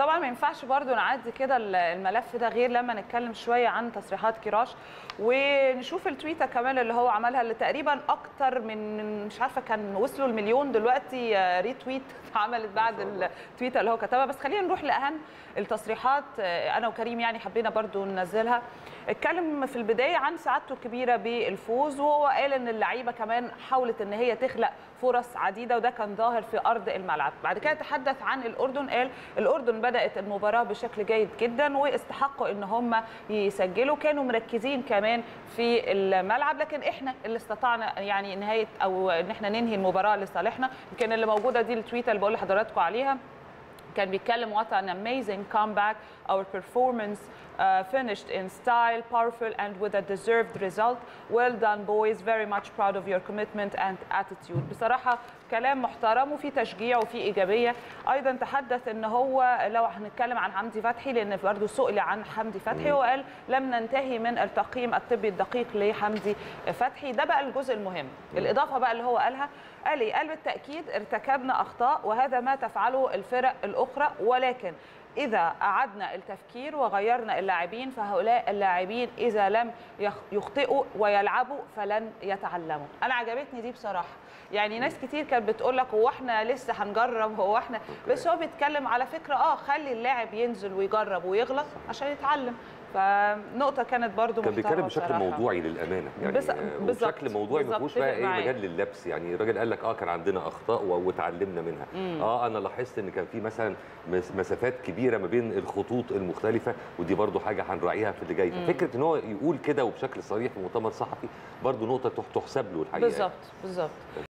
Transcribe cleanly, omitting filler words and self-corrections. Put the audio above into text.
طبعا ما ينفعش برضو نعدي كده الملف ده غير لما نتكلم شويه عن تصريحات كيروش ونشوف التويته كمان اللي هو عملها، اللي تقريبا اكتر من مش عارفه كان وصلوا المليون دلوقتي ريتويت اتعملت بعد التويته اللي هو كتبها. بس خلينا نروح لاهم التصريحات، انا وكريم يعني حبينا برضو ننزلها. اتكلم في البدايه عن سعادته الكبيره بالفوز، وهو قال ان اللعيبه كمان حاولت ان هي تخلق فرص عديده وده كان ظاهر في ارض الملعب. بعد كده تحدث عن الاردن، قال الاردن بدات المباراه بشكل جيد جدا واستحقوا ان هم يسجلوا، كانوا مركزين كمان في الملعب، لكن احنا اللي استطعنا يعني نهايه او ان احنا ننهي المباراه لصالحنا. يمكن اللي موجوده دي التويته اللي بقول لحضراتكم عليها، كان بيتكلم what an amazing comeback, our performance finished in style, powerful and with a deserved result, well done boys, very much proud of your commitment and attitude. بصراحة كلام محترم وفي تشجيع وفي إيجابية. أيضا تحدث أن هو لو هنتكلم عن حمدي فتحي، لأن برضه سئل عن حمدي فتحي وقال لم ننتهي من التقييم الطبي الدقيق لحمدي فتحي. ده بقى الجزء المهم، الإضافة بقى اللي هو قالها، قال إيه؟ قال بالتأكيد ارتكبنا أخطاء وهذا ما تفعله الفرق الأخرى، ولكن إذا أعدنا التفكير وغيرنا اللاعبين فهؤلاء اللاعبين إذا لم يخطئوا ويلعبوا فلن يتعلموا. أنا عجبتني دي بصراحة، يعني ناس كتير كانت بتقول لك هو احنا لسه هنجرب هو احنا، بس هو بيتكلم على فكرة خلي اللاعب ينزل ويجرب ويغلط عشان يتعلم. فنقطة كانت برضو محترمة، كان بيتكلم بشكل موضوعي للأمانة يعني بشكل موضوعي ما فيهوش بقى مجال لللبس. يعني الراجل قال لك كان عندنا أخطاء وتعلمنا منها، أنا لاحظت إن كان في مثلا مسافات كبيرة ما بين الخطوط المختلفة ودي برضو حاجة هنراعيها في اللي جاي. فكرة إن هو يقول كده وبشكل صريح في مؤتمر صحفي برضو نقطة تحسب له الحقيقة. بالظبط بالظبط.